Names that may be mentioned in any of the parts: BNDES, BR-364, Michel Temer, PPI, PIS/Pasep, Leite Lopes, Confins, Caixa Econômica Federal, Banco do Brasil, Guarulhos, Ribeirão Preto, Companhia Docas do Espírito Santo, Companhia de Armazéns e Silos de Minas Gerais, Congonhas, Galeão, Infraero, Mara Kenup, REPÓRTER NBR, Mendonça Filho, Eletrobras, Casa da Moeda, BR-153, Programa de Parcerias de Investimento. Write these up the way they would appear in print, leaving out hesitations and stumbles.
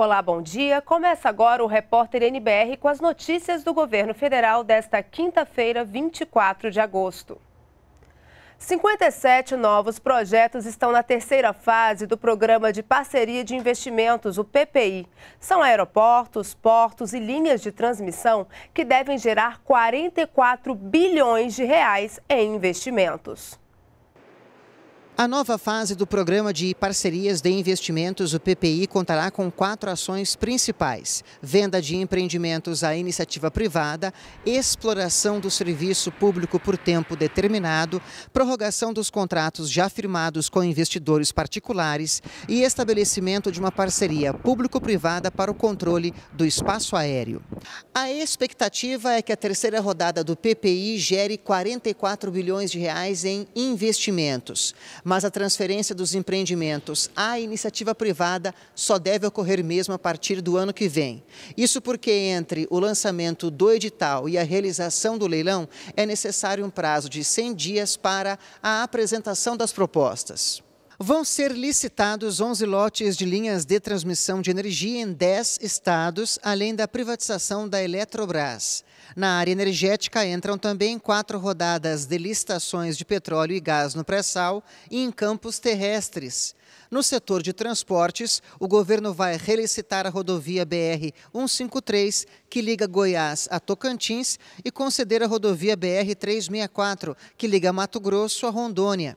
Olá, bom dia. Começa agora o Repórter NBR com as notícias do governo federal desta quinta-feira, 24 de agosto. 57 novos projetos estão na terceira fase do Programa de Parceria de Investimentos, o PPI. São aeroportos, portos e linhas de transmissão que devem gerar 44 bilhões de reais em investimentos. A nova fase do Programa de Parcerias de Investimentos, o PPI, contará com 4 ações principais: venda de empreendimentos à iniciativa privada, exploração do serviço público por tempo determinado, prorrogação dos contratos já firmados com investidores particulares e estabelecimento de uma parceria público-privada para o controle do espaço aéreo. A expectativa é que a terceira rodada do PPI gere 44 bilhões de reais em investimentos. Mas a transferência dos empreendimentos à iniciativa privada só deve ocorrer mesmo a partir do ano que vem. Isso porque entre o lançamento do edital e a realização do leilão é necessário um prazo de 100 dias para a apresentação das propostas. Vão ser licitados 11 lotes de linhas de transmissão de energia em 10 estados, além da privatização da Eletrobras. Na área energética entram também 4 rodadas de licitações de petróleo e gás no pré-sal e em campos terrestres. No setor de transportes, o governo vai relicitar a rodovia BR-153, que liga Goiás a Tocantins, e conceder a rodovia BR-364, que liga Mato Grosso a Rondônia.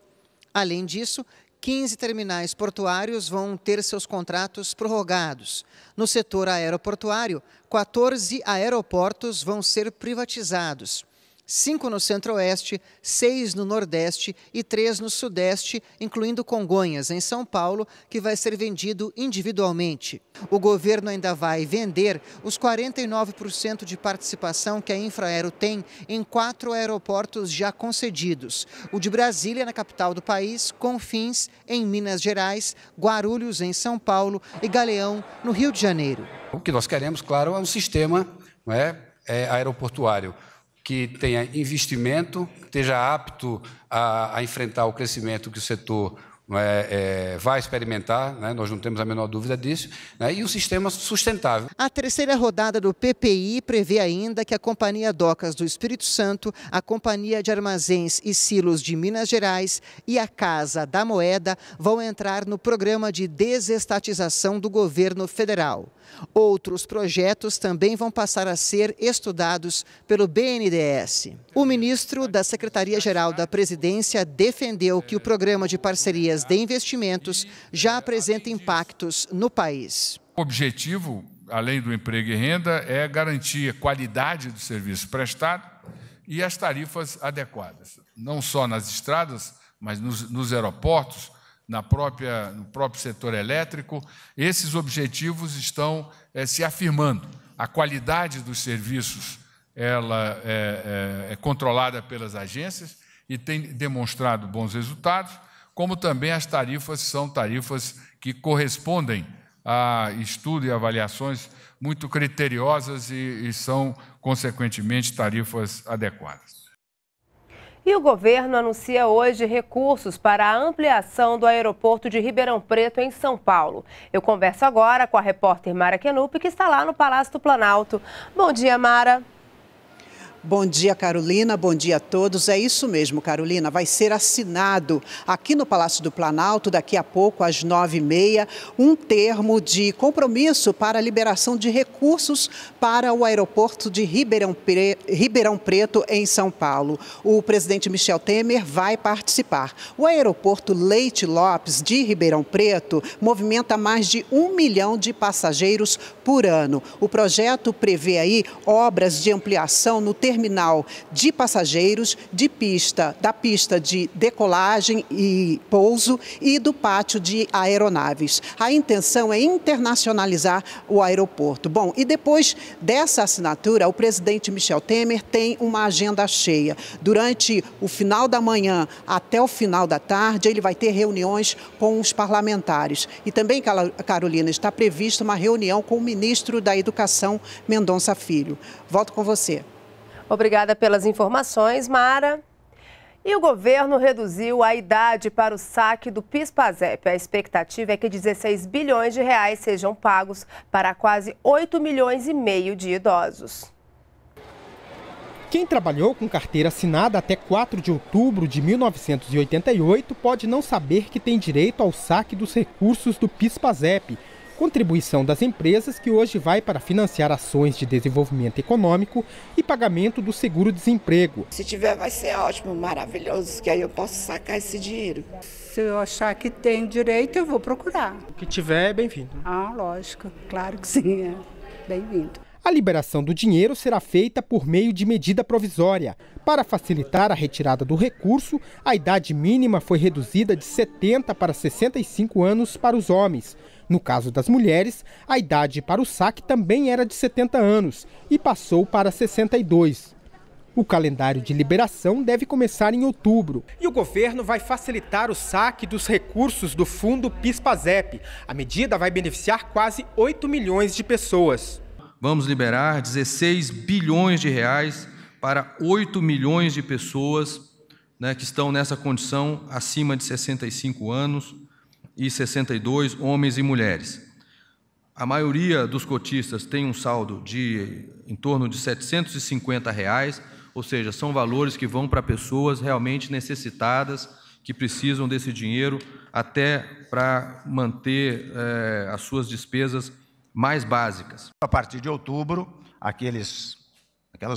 Além disso, 15 terminais portuários vão ter seus contratos prorrogados. No setor aeroportuário, 14 aeroportos vão ser privatizados. 5 no Centro-Oeste, 6 no Nordeste e 3 no Sudeste, incluindo Congonhas, em São Paulo, que vai ser vendido individualmente. O governo ainda vai vender os 49% de participação que a Infraero tem em 4 aeroportos já concedidos: o de Brasília, na capital do país, Confins, em Minas Gerais, Guarulhos, em São Paulo e Galeão, no Rio de Janeiro. O que nós queremos, claro, é um sistema, não é? Aeroportuário que tenha investimento, esteja apto a enfrentar o crescimento que o setor vai experimentar, né? Nós não temos a menor dúvida disso, né? E um sistema sustentável. A terceira rodada do PPI prevê ainda que a Companhia Docas do Espírito Santo, a Companhia de Armazéns e Silos de Minas Gerais e a Casa da Moeda vão entrar no programa de desestatização do governo federal. Outros projetos também vão passar a ser estudados pelo BNDES. O ministro da Secretaria-Geral da Presidência defendeu que o Programa de Parcerias de Investimentos já apresenta impactos no país. O objetivo, além do emprego e renda, é garantir a qualidade do serviço prestado e as tarifas adequadas, não só nas estradas, mas nos aeroportos, no próprio setor elétrico. Esses objetivos estão se afirmando. A qualidade dos serviços ela é controlada pelas agências e tem demonstrado bons resultados, como também as tarifas são tarifas que correspondem a estudo e avaliações muito criteriosas e são, consequentemente, tarifas adequadas. E o governo anuncia hoje recursos para a ampliação do aeroporto de Ribeirão Preto, em São Paulo. Eu converso agora com a repórter Mara Kenup, que está lá no Palácio do Planalto. Bom dia, Mara. Bom dia, Carolina. Bom dia a todos. É isso mesmo, Carolina. Vai ser assinado aqui no Palácio do Planalto, daqui a pouco, às 9h30, um termo de compromisso para a liberação de recursos para o aeroporto de Ribeirão Preto, em São Paulo. O presidente Michel Temer vai participar. O aeroporto Leite Lopes, de Ribeirão Preto, movimenta mais de 1 milhão de passageiros por ano. O projeto prevê aí obras de ampliação no terminal de passageiros, da pista de decolagem e pouso e do pátio de aeronaves. A intenção é internacionalizar o aeroporto. Bom, e depois dessa assinatura, o presidente Michel Temer tem uma agenda cheia. Durante o final da manhã até o final da tarde, ele vai ter reuniões com os parlamentares. E também, Carolina, está prevista uma reunião com o ministro da Educação, Mendonça Filho. Volto com você. Obrigada pelas informações, Mara. E o governo reduziu a idade para o saque do PIS/Pasep. A expectativa é que 16 bilhões de reais sejam pagos para quase 8 milhões e meio de idosos. Quem trabalhou com carteira assinada até 4 de outubro de 1988 pode não saber que tem direito ao saque dos recursos do PIS/Pasep, contribuição das empresas que hoje vai para financiar ações de desenvolvimento econômico e pagamento do seguro-desemprego. Se tiver, vai ser ótimo, maravilhoso, que aí eu posso sacar esse dinheiro. Se eu achar que tem direito, eu vou procurar. O que tiver é bem-vindo. Ah, lógico, claro que sim, é bem-vindo. A liberação do dinheiro será feita por meio de medida provisória. Para facilitar a retirada do recurso, a idade mínima foi reduzida de 70 para 65 anos para os homens. No caso das mulheres, a idade para o saque também era de 70 anos e passou para 62. O calendário de liberação deve começar em outubro. E o governo vai facilitar o saque dos recursos do fundo PIS/Pasep. A medida vai beneficiar quase 8 milhões de pessoas. Vamos liberar 16 bilhões de reais para 8 milhões de pessoas, né, que estão nessa condição acima de 65 anos. E 62 homens e mulheres. A maioria dos cotistas tem um saldo de em torno de R$ 750, ou seja, são valores que vão para pessoas realmente necessitadas, que precisam desse dinheiro até para manter as suas despesas mais básicas. A partir de outubro, aquelas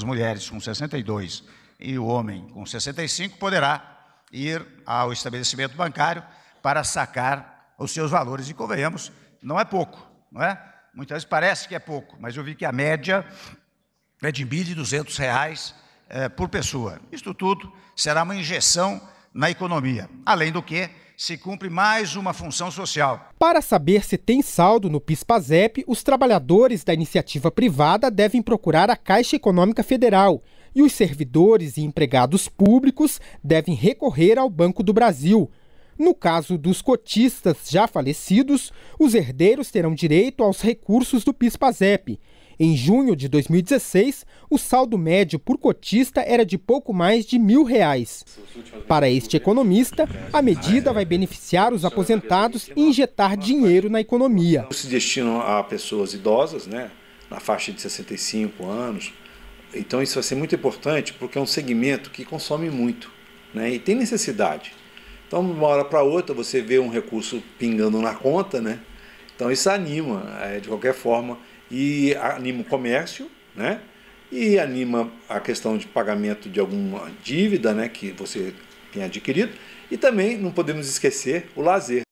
mulheres com 62 e o homem com 65 poderá ir ao estabelecimento bancário para sacar os seus valores. E convenhamos, não é pouco, não é? Muitas vezes parece que é pouco, mas eu vi que a média é de R$ 1.200 por pessoa. Isto tudo será uma injeção na economia, além do que se cumpre mais uma função social. Para saber se tem saldo no PIS/Pasep, os trabalhadores da iniciativa privada devem procurar a Caixa Econômica Federal e os servidores e empregados públicos devem recorrer ao Banco do Brasil. No caso dos cotistas já falecidos, os herdeiros terão direito aos recursos do PIS/Pasep. Em junho de 2016, o saldo médio por cotista era de pouco mais de R$ 1.000. Para este economista, a medida vai beneficiar os aposentados e injetar dinheiro na economia. Se destinam a pessoas idosas, né, na faixa de 65 anos. Então isso vai ser muito importante porque é um segmento que consome muito, né, e tem necessidade. Então, de uma hora para outra, você vê um recurso pingando na conta, né? Então, isso anima, de qualquer forma, e anima o comércio, né? E anima a questão de pagamento de alguma dívida, né, que você tem adquirido. E também, não podemos esquecer, o lazer.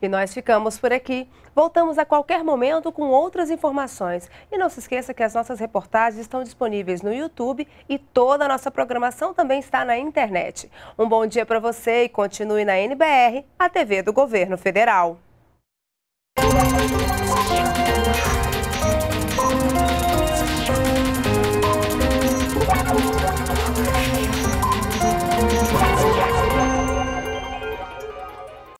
E nós ficamos por aqui. Voltamos a qualquer momento com outras informações. E não se esqueça que as nossas reportagens estão disponíveis no YouTube e toda a nossa programação também está na internet. Um bom dia para você e continue na NBR, a TV do Governo Federal.